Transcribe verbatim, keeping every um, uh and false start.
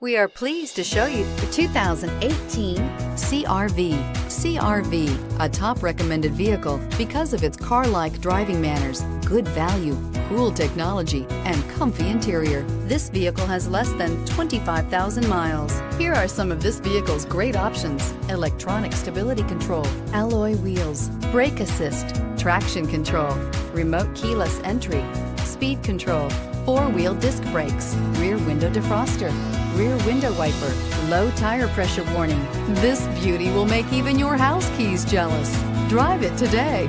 We are pleased to show you the two thousand eighteen C R V. C R V, a top recommended vehicle because of its car-like driving manners, good value, cool technology, and comfy interior. This vehicle has less than twenty-five thousand miles. Here are some of this vehicle's great options: electronic stability control, alloy wheels, brake assist, traction control, remote keyless entry, speed control, four-wheel disc brakes, rear window defroster, rear window wiper, low tire pressure warning. This beauty will make even your house keys jealous. Drive it today.